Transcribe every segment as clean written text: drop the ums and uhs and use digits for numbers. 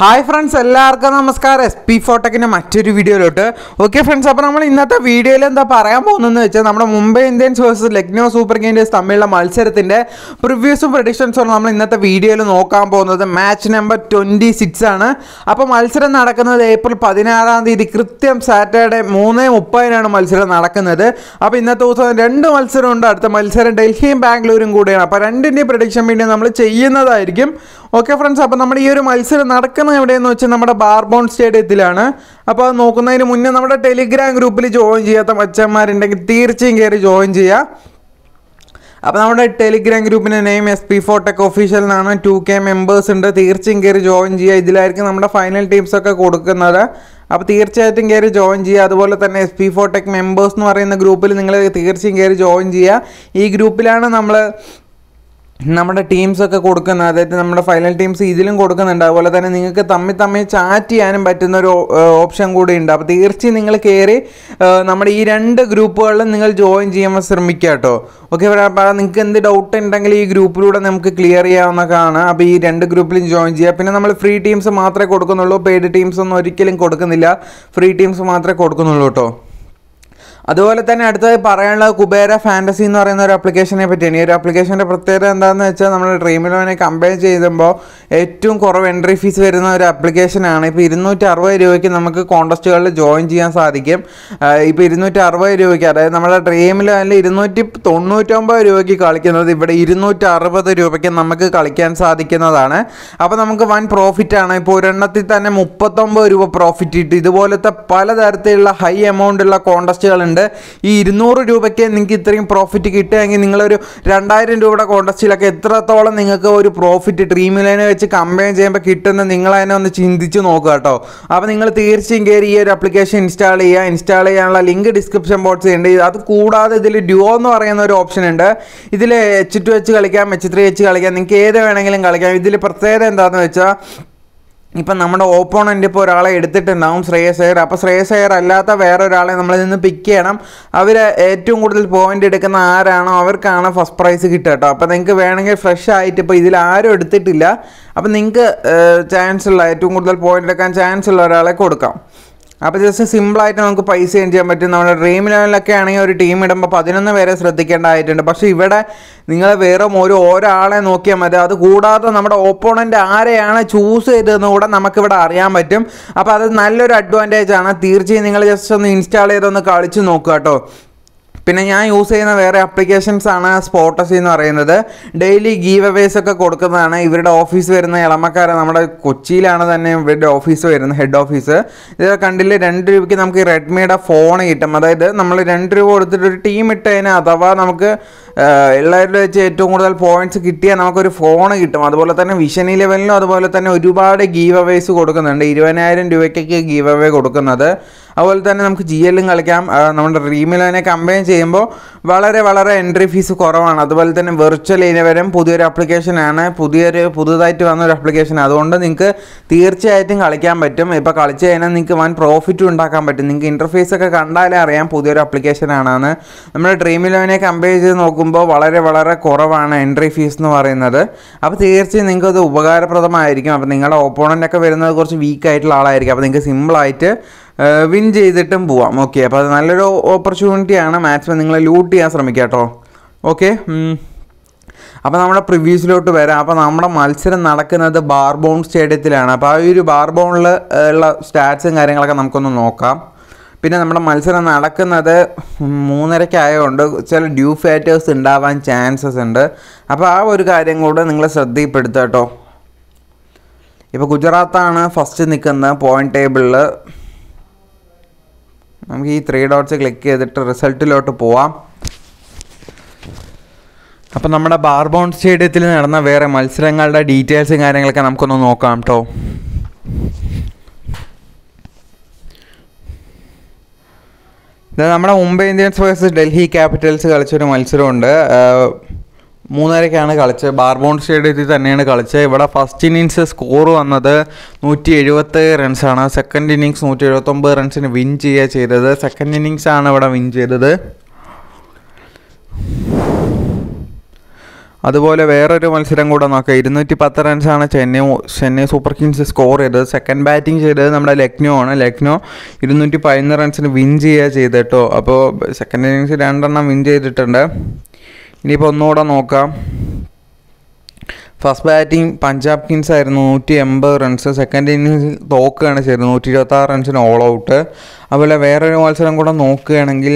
Hi friends, എല്ലാവർക്കും നമസ്കാരം. SP4 Tech's മറ്റൊരു വീഡിയോയിലോട്ട്. ഓക്കേ ഫ്രണ്ട്സ്, അപ്പോൾ നമ്മൾ ഇന്നത്തെ വീഡിയോയിൽ എന്താ പറയാൻ പോകുന്നതെന്ന് വെച്ചാൽ നമ്മുടെ Mumbai Indians versus Lucknow super Kings തമ്മിലുള്ള മത്സരത്തിന്റെ പ്രിവ്യൂസും പ്രെഡിക്ഷൻസും നമ്മൾ ഇന്നത്തെ വീഡിയോയിൽ നോക്കാൻ പോകുന്നത്. മാച്ച് നമ്പർ 26 ആണ്. അപ്പോൾ മത്സരം നടക്കുന്നത് ഏപ്രിൽ 16 തീയതി കൃത്യം സാറ്റർഡേ 3:30 ആണ് മത്സരം നടക്കുന്നത്. അപ്പോൾ ഇന്നത്തെ ദിവസം രണ്ട് മത്സരം ഉണ്ട്. അടുത്ത മത്സരം ഡൽഹിയും ബാംഗ്ലൂരും കൂടിയാണ്. അപ്പോൾ രണ്ടിന്റെയും പ്രെഡിക്ഷൻ വീഡിയോ നമ്മൾ ചെയ്യുന്നതായിരിക്കും. ഓക്കെ ഫ്രണ്ട്സ്, അപ്പോൾ നമ്മുടെ ഈ ഒരു മത്സരം നടക്കുന്നത് എവിടെയെന്ന് വെച്ചാൽ നമ്മുടെ ബാർബോൺ സ്റ്റേഡിയത്തിലാണ്. അപ്പോൾ അത് നോക്കുന്നതിന് മുന്നേ നമ്മുടെ ടെലിഗ്രാം ഗ്രൂപ്പിൽ ജോയിൻ ചെയ്യാത്ത അച്ഛന്മാരുണ്ടെങ്കിൽ തീർച്ചയായും കയറി ജോയിൻ ചെയ്യുക. അപ്പോൾ നമ്മുടെ ടെലിഗ്രാം ഗ്രൂപ്പിൻ്റെ നെയിം SP4 Tech ഒഫീഷ്യൽ എന്നാണ്. 2K മെമ്പേഴ്സ് ഉണ്ട്, തീർച്ചയായും കയറി ജോയിൻ ചെയ്യുക. ഇതിലായിരിക്കും നമ്മുടെ ഫൈനൽ ടീംസൊക്കെ കൊടുക്കുന്നത്. അപ്പോൾ തീർച്ചയായിട്ടും കയറി ജോയിൻ ചെയ്യുക. അതുപോലെ തന്നെ SP4 Tech മെമ്പേഴ്സ് എന്ന് പറയുന്ന ഗ്രൂപ്പിൽ നിങ്ങൾ തീർച്ചയായും കയറി ജോയിൻ ചെയ്യുക. ഈ ഗ്രൂപ്പിലാണ് നമ്മുടെ ടീംസൊക്കെ കൊടുക്കുന്നത്. അതായത് നമ്മുടെ ഫൈനൽ ടീംസ് ഇതിലും കൊടുക്കുന്നുണ്ട്. അതുപോലെ തന്നെ നിങ്ങൾക്ക് തമ്മിൽ ചാറ്റ് ചെയ്യാനും പറ്റുന്ന ഒരു ഓപ്ഷൻ കൂടി ഉണ്ട്. അപ്പോൾ തീർച്ചയായും നിങ്ങൾ കയറി നമ്മുടെ ഈ രണ്ട് ഗ്രൂപ്പുകളിലും നിങ്ങൾ ജോയിൻ ചെയ്യാൻ ശ്രമിക്കുക കേട്ടോ. ഓക്കെ, അപ്പോൾ നിങ്ങൾക്ക് എന്ത് ഡൗട്ട് ഉണ്ടെങ്കിൽ ഈ ഗ്രൂപ്പിലൂടെ നമുക്ക് ക്ലിയർ ചെയ്യാവുന്നതാണ്. അപ്പോൾ ഈ രണ്ട് ഗ്രൂപ്പിലും ജോയിൻ ചെയ്യുക. പിന്നെ നമ്മൾ ഫ്രീ ടീംസ് മാത്രമേ കൊടുക്കുന്നുള്ളൂ, പെയ്ഡ് ടീംസ് ഒന്നും ഒരിക്കലും കൊടുക്കുന്നില്ല. ഫ്രീ ടീംസ് മാത്രമേ കൊടുക്കുന്നുള്ളൂ കേട്ടോ. അതുപോലെ തന്നെ അടുത്തത് പറയാനുള്ള കുബേര ഫാൻറ്റസി എന്ന് പറയുന്ന ഒരു ആപ്ലിക്കേഷനെ പറ്റിയാണ്. ഈ ഒരു ആപ്ലിക്കേഷൻ്റെ പ്രത്യേകത എന്താണെന്ന് വെച്ചാൽ നമ്മൾ ഡ്രീമിലോനെ കമ്പയർ ചെയ്യുമ്പോൾ ഏറ്റവും കുറവ് എൻട്രി ഫീസ് വരുന്ന ഒരു ആപ്ലിക്കേഷനാണ്. ഇപ്പോൾ 260 രൂപയ്ക്ക് നമുക്ക് കോൺടെസ്റ്റുകളിൽ ജോയിൻ ചെയ്യാൻ സാധിക്കും. ഇപ്പോൾ 260 രൂപയ്ക്ക്, അതായത് നമ്മുടെ ഡ്രീമിലോനിൽ 299 രൂപയ്ക്ക് കളിക്കുന്നത് ഇവിടെ 260 രൂപയ്ക്ക് നമുക്ക് കളിക്കാൻ സാധിക്കുന്നതാണ്. അപ്പോൾ നമുക്ക് വൻ പ്രോഫിറ്റാണ്. ഇപ്പോൾ ഒരെണ്ണത്തിൽ തന്നെ 39 രൂപ പ്രോഫിറ്റ് ഇട്ട് ഇതുപോലത്തെ പലതരത്തിലുള്ള ഹൈ എമൗണ്ടുള്ള കോൺടെസ്റ്റുകളുണ്ട്. ഈ 200 രൂപയ്ക്ക് നിങ്ങൾക്ക് ഇത്രയും പ്രോഫിറ്റ് കിട്ടുകയെങ്കിൽ നിങ്ങളൊരു 2000 രൂപയുടെ കോൺടസ്റ്റിലൊക്കെ എത്രത്തോളം നിങ്ങൾക്ക് ഒരു പ്രോഫിറ്റ് ഡ്രീമിലൈനെ വെച്ച് കമ്പയർ ചെയ്യുമ്പോൾ കിട്ടുന്ന നിങ്ങൾ അതിനെ ഒന്ന് ചിന്തിച്ച് നോക്കുക കേട്ടോ. അപ്പോൾ നിങ്ങൾ തീർച്ചയായും കയറി ഈ ഒരു ആപ്ലിക്കേഷൻ ഇൻസ്റ്റാൾ ചെയ്യുക. ഇൻസ്റ്റാൾ ചെയ്യാനുള്ള ലിങ്ക് ഡിസ്ക്രിപ്ഷൻ ബോക്സിൽ ഉണ്ട്. അത് കൂടാതെ ഇതിൽ ഡ്യുവോ എന്ന് പറയുന്ന ഒരു ഓപ്ഷൻ ഉണ്ട്. ഇതിൽ H2H കളിക്കാം, H3H കളിക്കാം, നിങ്ങൾക്ക് ഏത് വേണമെങ്കിലും കളിക്കാം. ഇതിൽ പ്രത്യേകത എന്താണെന്ന് വെച്ചാൽ ഇപ്പം നമ്മുടെ ഓപ്പോണൻ്റ് ഇപ്പോൾ ഒരാളെ എടുത്തിട്ടുണ്ടാവും, ശ്രേയസ് അയ്യർ. അപ്പോൾ ശ്രേയസ് അയ്യർ അല്ലാത്ത വേറെ ഒരാളെ നമ്മളിൽ നിന്ന് പിക്ക് ചെയ്യണം. അവർ ഏറ്റവും കൂടുതൽ പോയിൻ്റ് എടുക്കുന്ന ആരാണോ അവർക്കാണ് ഫസ്റ്റ് പ്രൈസ് കിട്ടുക കേട്ടോ. അപ്പോൾ നിങ്ങൾക്ക് വേണമെങ്കിൽ ഫ്രഷ് ആയിട്ട് ഇപ്പോൾ ഇതിൽ ആരും എടുത്തിട്ടില്ല, അപ്പോൾ നിങ്ങൾക്ക് ചാൻസുള്ള ഏറ്റവും കൂടുതൽ പോയിൻ്റ് എടുക്കാൻ ചാൻസുള്ള ഒരാളെ കൊടുക്കാം. അപ്പോൾ ജസ്റ്റ് സിമ്പിളായിട്ട് നമുക്ക് പൈസ ഏൺ ചെയ്യാൻ പറ്റും. നമ്മുടെ ഡ്രീം ലെവലിലൊക്കെ ആണെങ്കിൽ ഒരു ടീം ഇടുമ്പോൾ 11 പേരെ ശ്രദ്ധിക്കേണ്ടതായിട്ടുണ്ട്. പക്ഷേ ഇവിടെ നിങ്ങൾ വെറും ഒരാളെ നോക്കിയാൽ മതി. അത് കൂടാതെ നമ്മുടെ ഓപ്പോണൻ്റ് ആരെയാണ് ചൂസ് ചെയ്തതെന്ന് കൂടെ നമുക്കിവിടെ അറിയാൻ പറ്റും. അപ്പോൾ അത് നല്ലൊരു അഡ്വാൻറ്റേജ് ആണ്. തീർച്ചയായും നിങ്ങൾ ജസ്റ്റ് ഒന്ന് ഇൻസ്റ്റാൾ ചെയ്തൊന്ന് കളിച്ച് നോക്കുക കേട്ടോ. പിന്നെ ഞാൻ യൂസ് ചെയ്യുന്ന വേറെ ആപ്ലിക്കേഷൻസാണ് സ്പോട്ടസ് എന്ന് പറയുന്നത്. ഡെയിലി ഗീവ് അവേസ് ഒക്കെ കൊടുക്കുന്നതാണ്. ഇവരുടെ ഓഫീസ് വരുന്ന ഇളമക്കാരെ നമ്മുടെ കൊച്ചിയിലാണ് തന്നെ ഇവരുടെ ഓഫീസ് വരുന്നത്, ഹെഡ് ഓഫീസ്. ഇത് കണ്ടില്ലേ, 2 രൂപയ്ക്ക് നമുക്ക് റെഡ്മിയുടെ ഫോൺ കിട്ടും. അതായത് നമ്മൾ 2 രൂപ കൊടുത്തിട്ട് ഒരു ടീം ഇട്ടതിന് അഥവാ നമുക്ക് എല്ലാവരിലും വെച്ച് ഏറ്റവും കൂടുതൽ പോയിൻറ്റ്സ് കിട്ടിയാൽ നമുക്കൊരു ഫോൺ കിട്ടും. അതുപോലെ തന്നെ വിഷൻ 11 അതുപോലെ തന്നെ ഒരുപാട് ഗീവ് അവേസ് കൊടുക്കുന്നുണ്ട്. 20,000 രൂപയ്ക്കൊക്കെ ഗീവ് അവേ കൊടുക്കുന്നത്. അതുപോലെ തന്നെ നമുക്ക് GL കളിക്കാം. നമ്മുടെ റീമിലനെ കമ്പയർ ചെയ്യുമ്പോൾ വളരെ എൻട്രി ഫീസ് കുറവാണ്. അതുപോലെ തന്നെ വെർച്വൽ ഇനവരം പുതിയൊരു ആപ്ലിക്കേഷനാണ്, പുതുതായിട്ട് വന്നൊരു ആപ്ലിക്കേഷൻ. അതുകൊണ്ട് നിങ്ങൾക്ക് തീർച്ചയായിട്ടും കളിക്കാൻ പറ്റും. ഇപ്പോൾ കളിച്ച് കഴിഞ്ഞാൽ നിങ്ങൾക്ക് വൻ പ്രോഫിറ്റും ഉണ്ടാക്കാൻ പറ്റും. നിങ്ങൾക്ക് ഇൻ്റർഫേസൊക്കെ കണ്ടാലേ അറിയാം പുതിയൊരു ആപ്ലിക്കേഷനാണെന്ന്. നമ്മുടെ ഡ്രീമിലോനെ കമ്പയർ ചെയ്ത് നോക്കുമ്പോൾ വളരെ കുറവാണ് എൻട്രി ഫീസ് എന്ന് പറയുന്നത്. അപ്പോൾ തീർച്ചയായും നിങ്ങൾക്കത് ഉപകാരപ്രദമായിരിക്കും. അപ്പോൾ നിങ്ങളുടെ ഓപ്പോണൻ്റൊക്കെ വരുന്നത് കുറച്ച് വീക്കായിട്ടുള്ള ആളായിരിക്കും. അപ്പോൾ നിങ്ങൾക്ക് സിമ്പിളായിട്ട് വിൻ ചെയ്തിട്ടും പോവാം. ഓക്കെ, അപ്പോൾ അത് നല്ലൊരു ഓപ്പർച്യൂണിറ്റിയാണ്. മാക്സിമം നിങ്ങൾ ലൂട്ട് ചെയ്യാൻ ശ്രമിക്കുക കേട്ടോ. ഓക്കെ, അപ്പോൾ നമ്മുടെ പ്രിവ്യൂസിലോട്ട് വരാം. അപ്പോൾ നമ്മുടെ മത്സരം നടക്കുന്നത് ബാർബോൺ സ്റ്റേഡിയത്തിലാണ്. അപ്പോൾ ആ ഒരു ബാർബോണിൽ ഉള്ള സ്റ്റാറ്റ്സും കാര്യങ്ങളൊക്കെ നമുക്കൊന്ന് നോക്കാം. പിന്നെ നമ്മുടെ മത്സരം നടക്കുന്നത് 3:30 ആയതുകൊണ്ട് ചില ഡ്യൂ ഫാക്റ്റേഴ്സ് ഉണ്ടാവാൻ ചാൻസസ് ഉണ്ട്. അപ്പോൾ ആ ഒരു കാര്യം കൂടെ നിങ്ങൾ ശ്രദ്ധയിൽപ്പെടുത്തുക കേട്ടോ. ഇപ്പോൾ ഗുജറാത്താണ് ഫസ്റ്റ് നിൽക്കുന്നത് പോയിൻ്റ് ടേബിളിൽ. നമുക്ക് ഈ 3 ഡോട്ട്സ് ക്ലിക്ക് ചെയ്തിട്ട് റിസൾട്ടിലോട്ട് പോവാം. അപ്പോൾ നമ്മുടെ ബാർബോൺ സ്റ്റേഡിയത്തിൽ നടന്ന വേറെ മത്സരങ്ങളുടെ ഡീറ്റെയിൽസും കാര്യങ്ങളൊക്കെ നമുക്കൊന്ന് നോക്കാം കേട്ടോ. ഇത് നമ്മുടെ Mumbai Indians versus Delhi Capitals കളിച്ചൊരു മത്സരമുണ്ട്. 3:30 കളിച്ചത്. ബാർബോൺ സ്റ്റേഡിയത്തിൽ തന്നെയാണ് കളിച്ചത്. ഇവിടെ ഫസ്റ്റ് ഇന്നിങ്സ് സ്കോർ വന്നത് 177 റൺസാണ്. സെക്കൻഡ് ഇന്നിങ്സ് 179 റൺസിന് വിൻ ചെയ്യുക ചെയ്തത്. സെക്കൻഡ് ഇന്നിങ്സാണ് ഇവിടെ വിൻ ചെയ്തത്. അതുപോലെ വേറൊരു മത്സരം കൂടെ നോക്കാം. 210 റൺസാണ് ചെന്നൈ സൂപ്പർ കിങ്സ് സ്കോർ ചെയ്തത്. സെക്കൻഡ് ബാറ്റിംഗ് ചെയ്തത് നമ്മുടെ ലക്നോ ആണ്. ലക്നോ 211 റൺസിന് വിൻ ചെയ്യുക ചെയ്ത് കേട്ടോ. അപ്പോൾ സെക്കൻഡ് ഇന്നിങ്സ് രണ്ടെണ്ണം വിൻ ചെയ്തിട്ടുണ്ട്. ഇനിയിപ്പോൾ ഒന്നുകൂടെ നോക്കാം. ഫസ്റ്റ് ബാറ്റിംഗ് പഞ്ചാബ് കിങ്സ് ആയിരുന്നു 180 റൺസ്. സെക്കൻഡ് ഇന്നിങ്സിൽ തോക്കുകയാണ് ചെയ്തത് 126 റൺസിന് ഓൾ ഔട്ട്. അതുപോലെ വേറൊരു മത്സരം കൂടെ നോക്കുകയാണെങ്കിൽ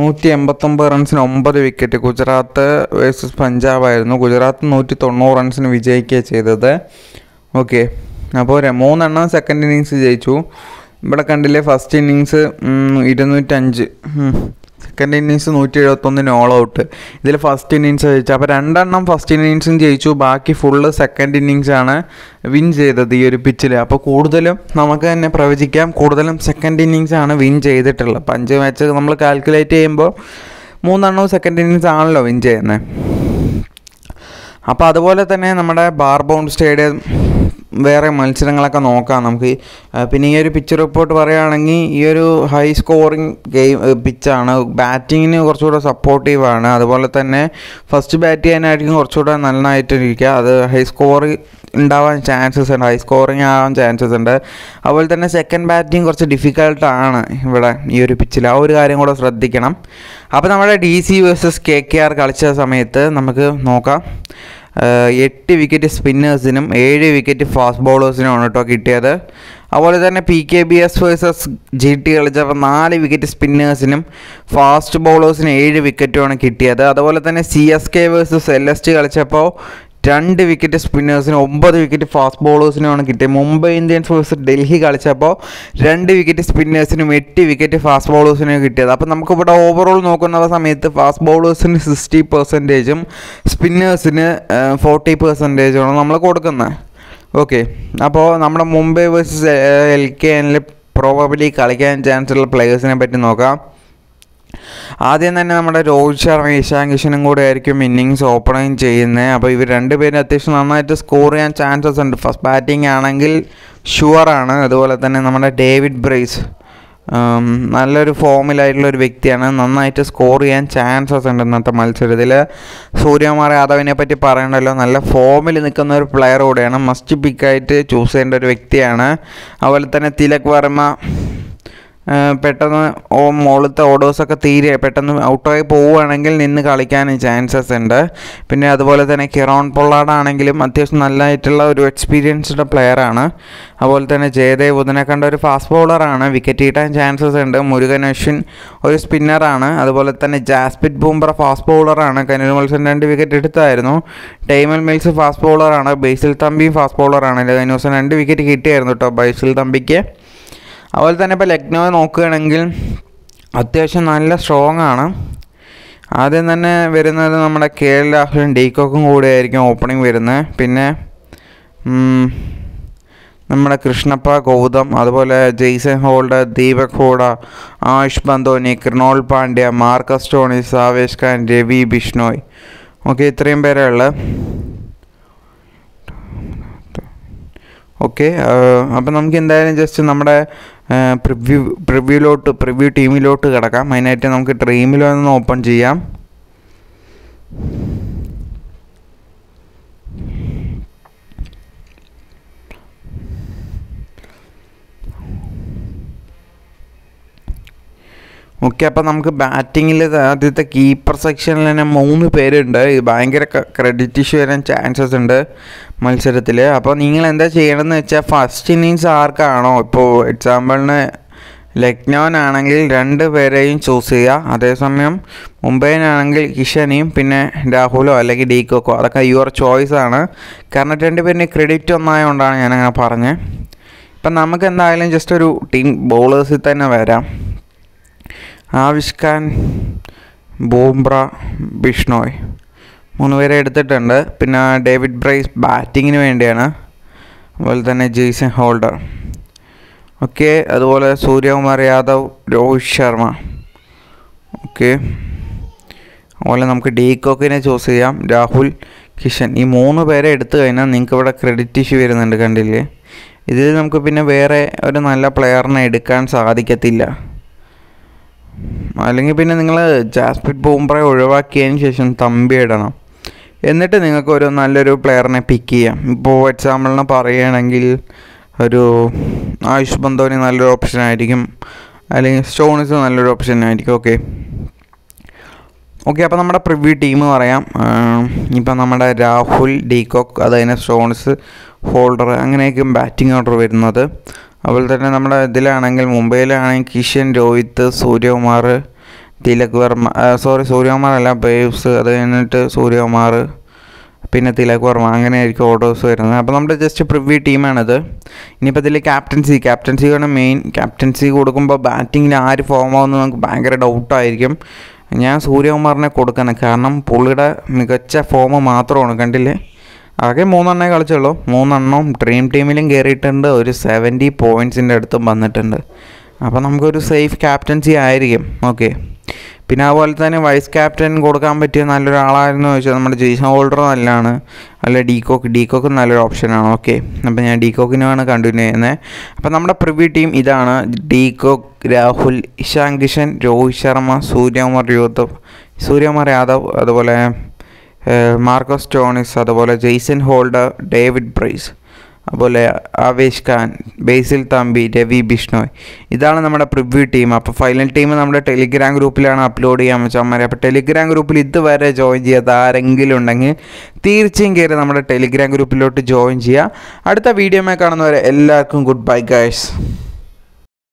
189 റൺസിന് 9 വിക്കറ്റ് ഗുജറാത്ത് വേഴ്സസ് പഞ്ചാബ് ആയിരുന്നു. ഗുജറാത്ത് 190 റൺസിന് വിജയിക്കുക ചെയ്തത്. ഓക്കെ, അപ്പോൾ 3 സെക്കൻഡ് ഇന്നിങ്സ് ജയിച്ചു. ഇവിടെ കണ്ടില്ലേ first innings 205, second innings 171 all out. ഇതിൽ ഫസ്റ്റ് ഇന്നിങ്സ് ജയിച്ചു. അപ്പോൾ 2 ഫസ്റ്റ് ഇന്നിങ്സും ജയിച്ചു, ബാക്കി ഫുള്ള് സെക്കൻഡ് ഇന്നിങ്സാണ് വിൻ ചെയ്തത് ഈ ഒരു പിച്ചിൽ. അപ്പോൾ കൂടുതലും നമുക്ക് തന്നെ പ്രവചിക്കാം, കൂടുതലും സെക്കൻഡ് ഇന്നിങ്സാണ് വിൻ ചെയ്തിട്ടുള്ളത്. 5 മാച്ച് നമ്മൾ കാൽക്കുലേറ്റ് ചെയ്യുമ്പോൾ 3 സെക്കൻഡ് ഇന്നിങ്സ് ആണല്ലോ വിൻ ചെയ്യുന്നത്. അപ്പോൾ അതുപോലെ തന്നെ നമ്മുടെ ബാർബൗൺ സ്റ്റേഡിയം വേറെ മത്സരങ്ങളൊക്കെ നോക്കാം നമുക്ക്. പിന്നെ ഈ ഒരു പിച്ച് റിപ്പോർട്ട് പറയുകയാണെങ്കിൽ ഈ ഒരു ഹൈ സ്കോറിങ് ഗെയിം പിച്ചാണ്. ബാറ്റിങ്ങിന് കുറച്ചുകൂടെ സപ്പോർട്ടീവാണ്. അതുപോലെ തന്നെ ഫസ്റ്റ് ബാറ്റ് ചെയ്യാനായിരിക്കും കുറച്ചുകൂടെ നന്നായിട്ടിരിക്കുക. അത് ഹൈ സ്കോർ ഉണ്ടാവാൻ ചാൻസസ് ഉണ്ട്, ഹൈ സ്കോറിങ് ആവാൻ ചാൻസസ് ഉണ്ട്. അതുപോലെ തന്നെ സെക്കൻഡ് ബാറ്റിംഗ് കുറച്ച് ഡിഫിക്കൾട്ടാണ് ഇവിടെ ഈ ഒരു പിച്ചിൽ. ആ ഒരു കാര്യം കൂടെ ശ്രദ്ധിക്കണം. അപ്പോൾ നമ്മുടെ DC വേഴ്സസ് KKR കളിച്ച സമയത്ത് നമുക്ക് നോക്കാം, 8 വിക്കറ്റ് സ്പിന്നേഴ്സിനും 7 വിക്കറ്റ് ഫാസ്റ്റ് ബൗളേഴ്സിനുമാണ് കേട്ടോ കിട്ടിയത്. അതുപോലെ തന്നെ PKBS വേഴ്സസ് GT കളിച്ചപ്പോൾ 4 വിക്കറ്റ് സ്പിന്നേഴ്സിനും ഫാസ്റ്റ് ബൗളേഴ്സിന് 7 വിക്കറ്റുമാണ് കിട്ടിയത്. അതുപോലെ തന്നെ CSK വേഴ്സസ് LST കളിച്ചപ്പോൾ 2 വിക്കറ്റ് സ്പിന്നേഴ്സിന് 9 വിക്കറ്റ് ഫാസ്റ്റ് ബോളേഴ്സിനുമാണ് കിട്ടിയത്. മുംബൈ ഇന്ത്യൻസ് വേഴ്സസ് ഡൽഹി കളിച്ചപ്പോൾ 2 വിക്കറ്റ് സ്പിന്നേഴ്സിനും 8 വിക്കറ്റ് ഫാസ്റ്റ് ബോളേഴ്സിനും കിട്ടിയത്. അപ്പോൾ നമുക്കിവിടെ ഓവറോൾ നോക്കുന്ന സമയത്ത് ഫാസ്റ്റ് ബോളേഴ്സിന് 60%, സ്പിന്നേഴ്സിന് 40%ആണ് നമ്മൾ കൊടുക്കുന്നത്. ഓക്കെ, അപ്പോൾ നമ്മുടെ മുംബൈ വേഴ്സസ് LKNൽ പ്രോബബ്ലി കളിക്കാൻ ചാൻസ് ഉള്ള പ്ലെയേഴ്സിനെ പറ്റി നോക്കാം. ആദ്യം തന്നെ നമ്മുടെ രോഹിത് ശർമ്മ ഇഷാൻ കിഷനും കൂടെ ആയിരിക്കും ഇന്നിങ്സ് ഓപ്പണിങ് ചെയ്യുന്നത്. അപ്പോൾ ഇവർ രണ്ടുപേരും അത്യാവശ്യം നന്നായിട്ട് സ്കോർ ചെയ്യാൻ ചാൻസസ് ഉണ്ട്. ഫസ്റ്റ് ബാറ്റിംഗ് ആണെങ്കിൽ ഷുവറാണ്. അതുപോലെ തന്നെ നമ്മുടെ ഡേവിഡ് ബ്രേസ് നല്ലൊരു ഫോമിലായിട്ടുള്ളൊരു വ്യക്തിയാണ്, നന്നായിട്ട് സ്കോർ ചെയ്യാൻ ചാൻസസ് ഉണ്ട് ഇന്നത്തെ മത്സരത്തിൽ. സൂര്യകുമാർ യാദവിനെ പറ്റി പറയണ്ടല്ലോ, നല്ല ഫോമിൽ നിൽക്കുന്ന ഒരു പ്ലെയർ കൂടെയാണ്, മസ്റ്റ് പിക്കായിട്ട് ചൂസ് ചെയ്യേണ്ട ഒരു വ്യക്തിയാണ്. അതുപോലെ തന്നെ തിലക് വർമ്മ പെട്ടെന്ന് മുകളിലത്തെ ഓഡേഴ്സൊക്കെ തീരെ പെട്ടെന്ന് ഔട്ടായി പോവുകയാണെങ്കിൽ നിന്ന് കളിക്കാൻ ചാൻസസ് ഉണ്ട്. പിന്നെ അതുപോലെ തന്നെ കിറോൺ പൊള്ളാടാണെങ്കിലും അത്യാവശ്യം നല്ലതായിട്ടുള്ള ഒരു എക്സ്പീരിയൻസ്ഡ് പ്ലെയറാണ്. അതുപോലെ തന്നെ ജയദേവ് ബുധനെ കണ്ട ഒരു ഫാസ്റ്റ് ബൗളറാണ്, വിക്കറ്റ് കിട്ടാൻ ചാൻസസ് ഉണ്ട്. മുരുകൻ അശ്വിൻ ഒരു സ്പിന്നറാണ്. അതുപോലെ തന്നെ ജാസ്പ്രിത് ബുംറ ഫാസ്റ്റ് ബൗളറാണ്, കനൂർ മത്സരം 2 വിക്കറ്റ് എടുത്തായിരുന്നു. ടൈമൽ മിൽസ് ഫാസ്റ്റ് ബൗളറാണ്. ബേസിൽ തമ്പി ഫാസ്റ്റ് ബൗളറാണ്, കഴിഞ്ഞ ദിവസം 2 വിക്കറ്റ് കിട്ടിയായിരുന്നു കേട്ടോ ബേസിൽ തമ്പിക്ക്. അതുപോലെ തന്നെ ഇപ്പോൾ ലക്നൗ നോക്കുകയാണെങ്കിൽ അത്യാവശ്യം നല്ല സ്ട്രോങ് ആണ്. ആദ്യം തന്നെ വരുന്നത് നമ്മുടെ KL രാഹുലും ഡി കോക്കും കൂടെ ആയിരിക്കും ഓപ്പണിംഗ് വരുന്നത്. പിന്നെ നമ്മുടെ കൃഷ്ണപ്പ ഗൗതം, അതുപോലെ Jason Holder, Deepak Hooda, Ayush Badoni, Krunal Pandya, Marcus Stoinis, Avesh Khan, Ravi Bishnoi. Okay, ഇത്രയും പേരേ ഉള്ളത്. ഓക്കെ, അപ്പം നമുക്ക് എന്തായാലും ജസ്റ്റ് നമ്മുടെ പ്രിവ്യൂ ടീമിലോട്ട് കിടക്കാം. അതിനായിട്ട് നമുക്ക് ഡ്രീമിൽ ഒന്ന് ഓപ്പൺ ചെയ്യാം. ഓക്കെ, അപ്പോൾ നമുക്ക് ബാറ്റിങ്ങിൽ ആദ്യത്തെ കീപ്പർ സെക്ഷനിൽ തന്നെ 3 പേരുണ്ട്. ഇത് ഭയങ്കര ക്രെഡിറ്റ് ഇഷ്യൂ വരാൻ ചാൻസസ് ഉണ്ട് മത്സരത്തിൽ. അപ്പോൾ നിങ്ങൾ എന്താ ചെയ്യണമെന്ന് വെച്ചാൽ ഫസ്റ്റ് ഇന്നിങ്സ് ആർക്കാണോ, ഇപ്പോൾ എക്സാമ്പിളിന് ലക്നൗവിനാണെങ്കിൽ 2 പേരെയും ചൂസ് ചെയ്യുക. അതേസമയം മുംബൈനാണെങ്കിൽ കിഷനെയും പിന്നെ രാഹുലോ അല്ലെങ്കിൽ ഡി കോക്കോ, അതൊക്കെ യുവർ ചോയ്സാണ്. കാരണം 2 പേരിന് ക്രെഡിറ്റ് ഒന്നായതുകൊണ്ടാണ് ഞാനങ്ങനെ പറഞ്ഞത്. ഇപ്പം നമുക്ക് എന്തായാലും ജസ്റ്റ് ഒരു ടീം ബോളേഴ്സിൽ തന്നെ വരാം. ആവിഷ് ഖാൻ, ബുംറ, ബിഷ്ണോയ് 3 പേരെ എടുത്തിട്ടുണ്ട്. പിന്നെ ഡേവിഡ് ബ്രൈസ് ബാറ്റിങ്ങിന് വേണ്ടിയാണ്. അതുപോലെ തന്നെ ജെയ്സൺ ഹോൾഡർ. ഓക്കെ, അതുപോലെ സൂര്യകുമാർ യാദവ്, രോഹിത് ശർമ്മ. ഓക്കെ, അതുപോലെ നമുക്ക് ഡി കോക്കിനെ ചൂസ് ചെയ്യാം, രാഹുൽ, കിഷൻ. ഈ 3 പേരെ എടുത്തു കഴിഞ്ഞാൽ നിങ്ങൾക്ക് ഇവിടെ ക്രെഡിറ്റ് ഇഷ്യൂ വരുന്നുണ്ട്, കണ്ടില്ലേ. ഇതിൽ നമുക്ക് പിന്നെ വേറെ ഒരു നല്ല പ്ലെയറിനെ എടുക്കാൻ സാധിക്കത്തില്ല. അല്ലെങ്കിൽ പിന്നെ നിങ്ങൾ ജാസ്പ്രിറ്റ് ബുംറയെ ഒഴിവാക്കിയതിന് ശേഷം തമ്പി ഇടണം, എന്നിട്ട് നിങ്ങൾക്ക് ഒരു നല്ലൊരു പ്ലെയറിനെ പിക്ക് ചെയ്യാം. ഇപ്പോൾ എക്സാമ്പിളിന് പറയുകയാണെങ്കിൽ ഒരു ആയുഷ് ബന്ധോനി നല്ലൊരു ഓപ്ഷൻ ആയിരിക്കും, അല്ലെങ്കിൽ സ്റ്റോണിസ് നല്ലൊരു ഓപ്ഷൻ ആയിരിക്കും. ഓക്കെ ഓക്കെ അപ്പോൾ നമ്മുടെ പ്രിവ്യൂ ടീം പറയാം. ഇപ്പം നമ്മുടെ രാഹുൽ, ഡി കോക്ക്, അതിന് സ്റ്റോൺസ്, ഹോൾഡർ, അങ്ങനെയൊക്കെ ബാറ്റിംഗ് ഓർഡർ വരുന്നത്. അതുപോലെ തന്നെ നമ്മുടെ ഇതിലാണെങ്കിൽ മുംബൈയിലാണെങ്കിൽ കിഷൻ, രോഹിത്, സൂര്യകുമാർ, തിലക് വർമ്മ, സൂര്യകുമാറല്ല ബേവ്സ്, അത് കഴിഞ്ഞിട്ട് സൂര്യകുമാർ, പിന്നെ തിലക് വർമ്മ, അങ്ങനെയായിരിക്കും ഓർഡേഴ്സ് വരുന്നത്. അപ്പോൾ നമ്മുടെ ജസ്റ്റ് പ്രിവ്യൂ ടീമാണിത്. ഇനിയിപ്പോൾ ഇതിൽ ക്യാപ്റ്റൻസിയാണ് മെയിൻ. ക്യാപ്റ്റൻസി കൊടുക്കുമ്പോൾ ബാറ്റിങ്ങിൽ ആര് ഫോം ആവുമെന്ന് നമുക്ക് ഭയങ്കര ഡൗട്ടായിരിക്കും. ഞാൻ സൂര്യകുമാറിനെ കൊടുക്കണം, കാരണം പുള്ളിയുടെ മികച്ച ഫോം മാത്രമാണ്. കണ്ടില്ലേ, ആകെ മൂന്നെണ്ണേ കളിച്ചുള്ളൂ, മൂന്നെണ്ണവും ഡ്രീം ടീമിലും കയറിയിട്ടുണ്ട്, ഒരു 70 പോയിൻറ്റ്സിൻ്റെ അടുത്തും വന്നിട്ടുണ്ട്. അപ്പോൾ നമുക്കൊരു സേഫ് ക്യാപ്റ്റൻസി ആയിരിക്കും. ഓക്കെ, പിന്നെ അതുപോലെ തന്നെ വൈസ് ക്യാപ്റ്റൻ കൊടുക്കാൻ പറ്റിയ നല്ലൊരാളായിരുന്നു ചോദിച്ചാൽ നമ്മുടെ ജെയ്സൺ ഹോൾഡർ നല്ലതാണ്, അല്ല ഡി കോക്ക് നല്ലൊരു ഓപ്ഷനാണ്. ഓക്കെ, അപ്പോൾ ഞാൻ ഡി കോക്കിനുമാണ് കണ്ടിന്യൂ ചെയ്യുന്നത്. അപ്പോൾ നമ്മുടെ പ്രിവ്യൂ ടീം ഇതാണ്: ഡി കോക്ക്, രാഹുൽ, ഇഷാൻ കിഷൻ, രോഹിത് ശർമ്മ, സൂര്യകുമാർ യാദവ്, അതുപോലെ മാർക്കസ് സ്റ്റോണിസ്, അതുപോലെ ജെയ്സൺ ഹോൾഡർ, ഡേവിഡ് പ്രൈസ്, അതുപോലെ അവേഷ് ഖാൻ, ബേസിൽ തമ്പി, ബിഷ്ണോയ്. ഇതാണ് നമ്മുടെ പ്രിവ്യൂ ടീം. അപ്പോൾ ഫൈനൽ ടീം നമ്മുടെ ടെലിഗ്രാം ഗ്രൂപ്പിലാണ് അപ്ലോഡ് ചെയ്യാൻ വെച്ചാൽ. അപ്പോൾ ടെലിഗ്രാം ഗ്രൂപ്പിൽ ഇതുവരെ ജോയിൻ ചെയ്യാത്ത ആരെങ്കിലും ഉണ്ടെങ്കിൽ തീർച്ചയായും കയറി നമ്മുടെ ടെലിഗ്രാം ഗ്രൂപ്പിലോട്ട് ജോയിൻ ചെയ്യുക. അടുത്ത വീഡിയോമായി കാണുന്നവരെ എല്ലാവർക്കും ഗുഡ് ബൈ ഗൈസ്.